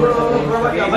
Bro, So I will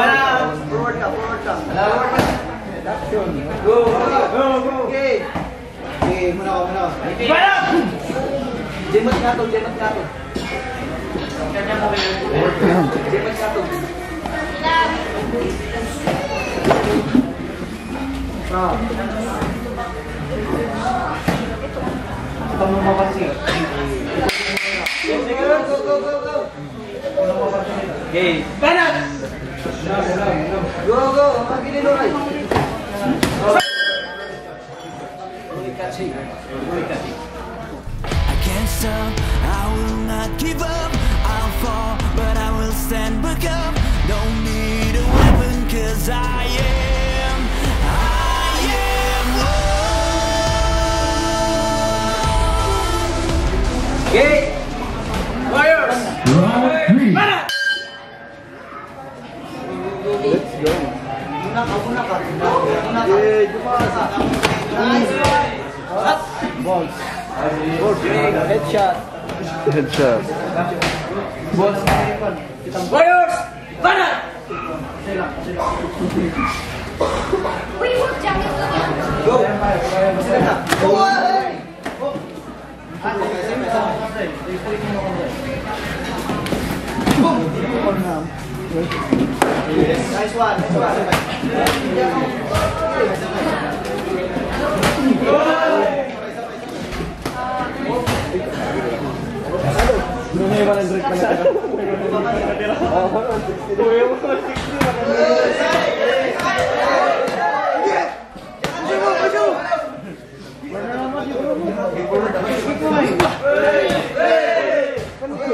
not give up, I'll fall, but I will stand back up. Don't need a weapon, cause I am one. Okay, warriors. Round three. Let's go. Nice. Balls. Headshot. Headshot. Warriors, banner! We will jump in. Go. Nice one. Nice one. Ini paling trik mana? Winner, red corner, Robert Daniel. For the brand, with the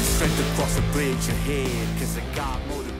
strength across the bridge ahead, 'cause I got motivation.